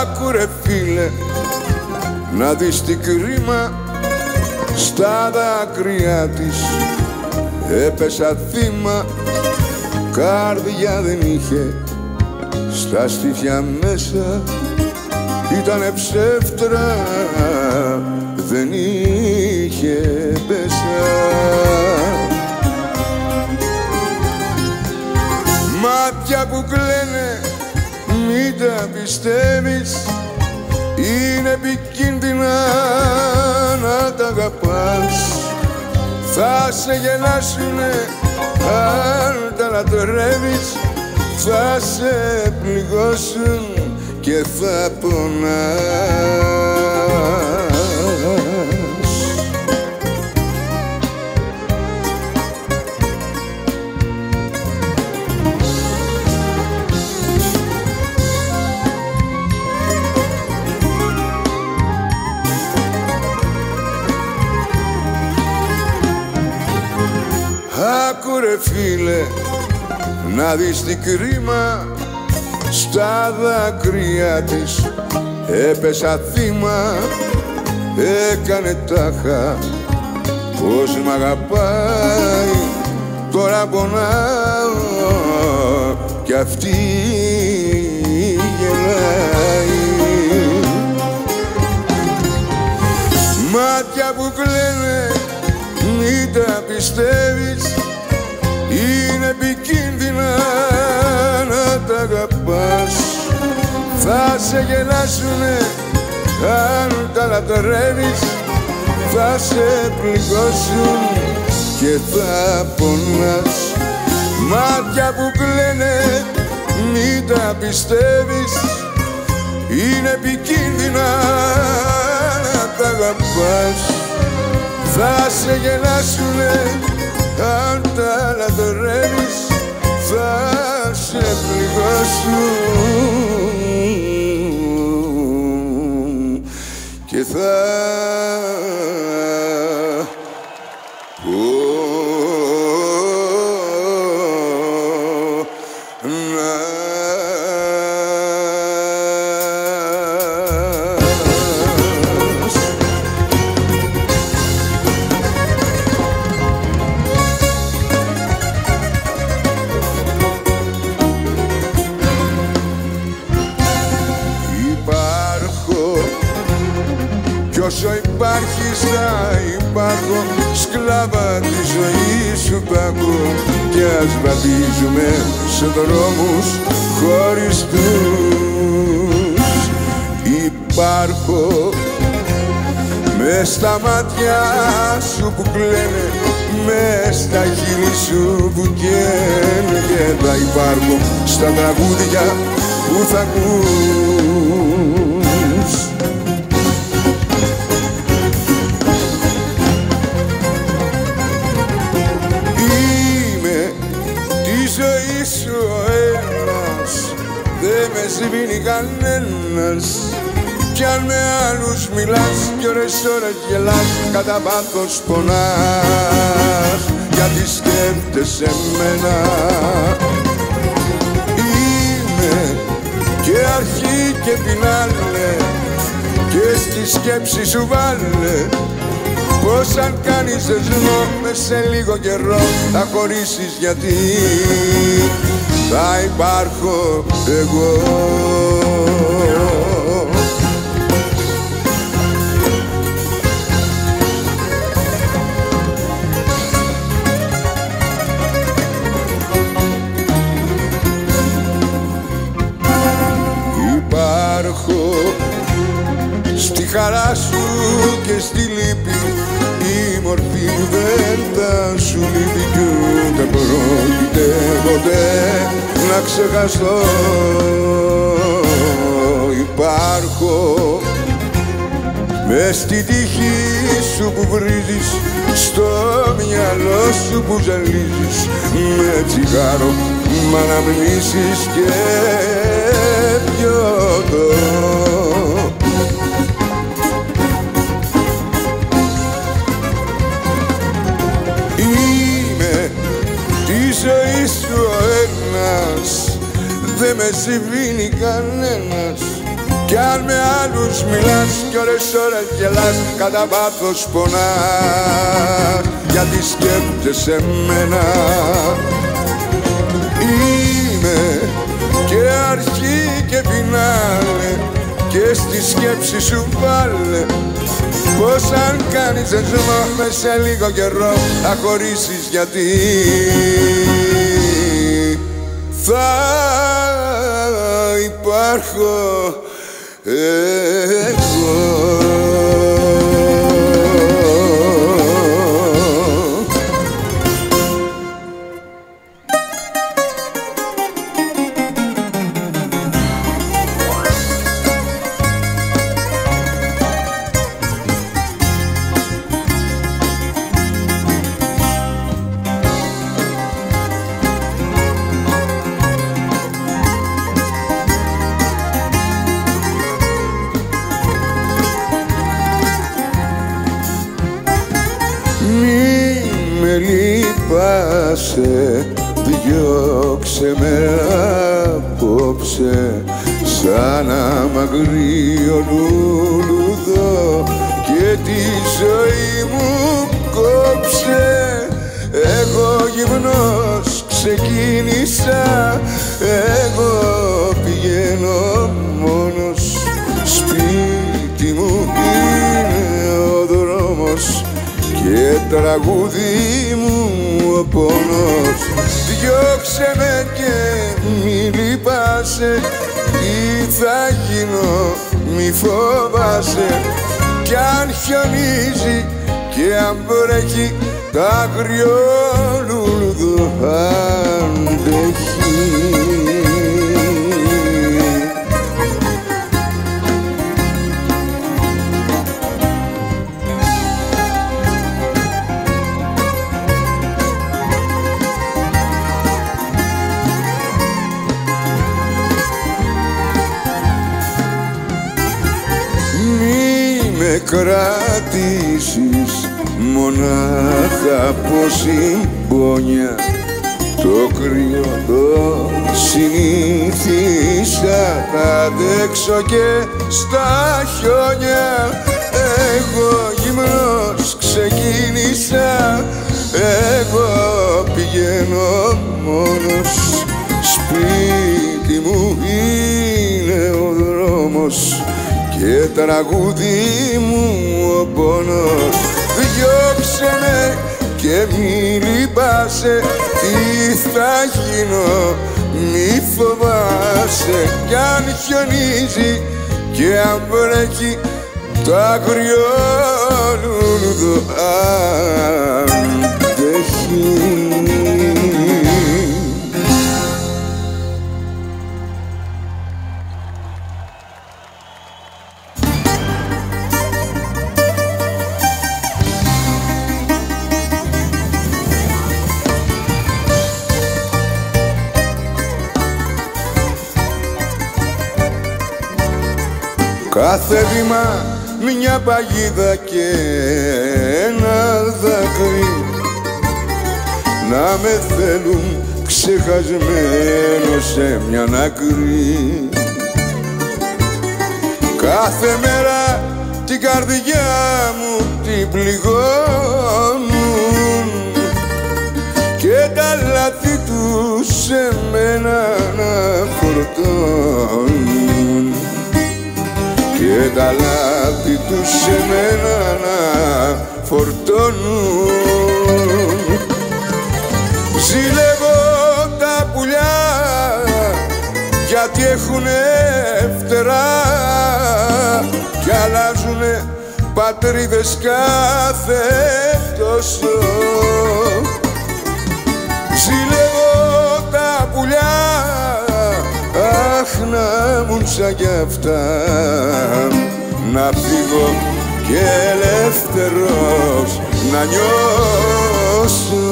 Άκου ρε φίλε, να δεις την κρίμα στα δάκρυα της. Έπεσα θύμα, καρδιά δεν είχε, στα στήθια μέσα ήτανε ψεύτρα, δεν είχε πέσα. Μάτια που κλαίνε μην τα πιστεύεις, είναι επικίνδυνα να τα αγαπάς. Θα σε γελάσουνε αν τα λατρεύεις, θα σε πληγώσουν και θα πονάς. Άκου ρε φίλε, να δεις την κρίμα στα δάκρυα της. Έπεσα θύμα, έκανε τάχα πως μ' αγαπάει. Τώρα πονάω κι αυτή γελάει. Μάτια που κλαίνε μην τα πιστεύεις, είναι επικίνδυνα να τα αγαπάς. Θα σε γελάσουνε αν τα λατρεύεις, θα σε πληγώσουν και θα πονάς. Μάτια που κλαίνε μην τα πιστεύεις, είναι επικίνδυνα να τα αγαπάς. Θα σε γελάσουνε αν τα λατρεύεις, θα σε πληγώσουν και θα σκλάβα τη ζωή σου πάγω κι ας βαδίζουμε σε δρόμους χωριστούς. Υπάρχω μες στα μάτια σου που κλαίνε, μες στα χείλη σου που καίνε, και θα υπάρχω στα τραγούδια που θα ακούς. Δεν με σβήνει κανένας κι αν με άλλους μιλάς κι ώρες γελάς, κατά βάθος πονάς γιατί σκέφτεσαι εμένα. Είμαι και αρχή και φινάλε και στη σκέψη σου βάλε πως αν κάνεις δεσμό μες σε λίγο καιρό θα χωρίσεις, γιατί θα υπάρχω εγώ. Στη χαρά σου και στη λύπη η μορφή δεν θα σου λείπει κι ούτε πρόκειται ποτέ να ξεχαστώ. Υπάρχω μες στη τύχη σου που βρίζεις, στο μυαλό σου που ζαλίζεις, με τσιγάρο μ' αναμνήσεις και πιωτό. Είμαι τη ζωή σου ο ένας, δεν με συμβαίνει κανένας. Κι αν με άλλους μιλάς κι ώρες ώρα γελάς, κατά βάθος πονάς γιατί σκέφτεσαι εμένα. Είμαι και αρχή και φινάλε, και στη σκέψη σου βάλε πως αν κάνεις εσμό μες σε λίγο καιρό θα χωρίσεις, γιατί θα υπάρχω εγώ. Διώξε με απόψε σαν αμαγρίο λουλουδό και τη ζωή μου κόψε. Εγώ γυμνός ξεκίνησα, εγώ πηγαίνω μόνος, σπίτι μου είναι ο δρόμος και τραγούδι μου ο πόνος. Διώξε με και μη λυπάσαι, τι θα γίνω μη φοβάσαι, κι αν χιονίζει και αν βρέχει τ' άγριο λουλουδό αντέχει. Κράτησες μονάχα από συμπόνια, το κρύο το συνήθισα, θα αντέξω και στα χιόνια. Εγώ γυμνός ξεκίνησα, εγώ πηγαίνω μόνος, σπίτι μου είναι ο δρόμος και τραγούδι μου ο πόνος. Διώξε με και μη λυπάσαι, τι θα γίνω μη φοβάσαι, κι αν χιονίζει και αν βρέχει τ' άγριο λουλουδό αντέχει. Κάθε βήμα μια παγίδα και ένα δάκρυ, να με θέλουν ξεχασμένο σε μια άκρη. Κάθε μέρα την καρδιά μου την πληγώνουν και τα λάθη του σε μένα να φορτώνουν, και τα λάθη τους σε μένα να φορτώνουν. Ζηλεύω τα πουλιά γιατί έχουνε φτερά κι αλλάζουνε πατρίδες κάθε τόσο. Ζηλεύω τα πουλιά, αχ να ήμουν σαν κι αυτά, να φύγω και ελεύθερος να νιώσω.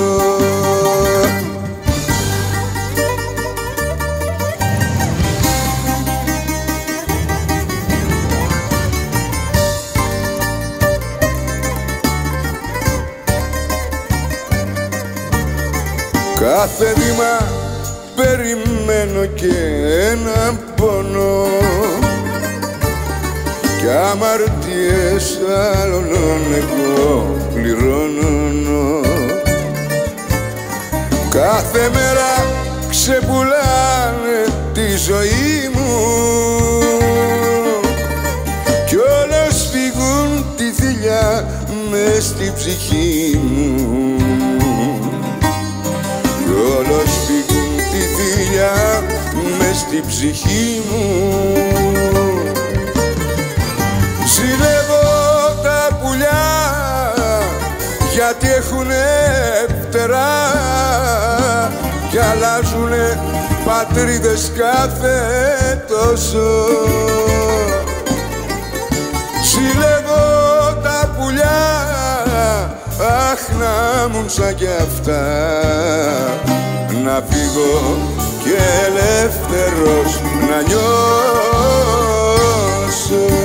Κάθε βήμα περιμένω και ένα πόνο κι αμαρτίες άλλων εγώ πληρώνω. Κάθε μέρα ξεπουλάνε τη ζωή μου κι όλα σφίγγουν τη θηλιά μες στη ψυχή μου. Όλος φύγουν τη θηλιά μες στην ψυχή μου. Ζηλεύω τα πουλιά γιατί έχουνε φτερά κι αλλάζουνε πατρίδες κάθε τόσο. Ζηλεύω τα πουλιά, αχ να ήμουν σαν κι αυτά, να φύγω και ελεύθερος να νιώσω.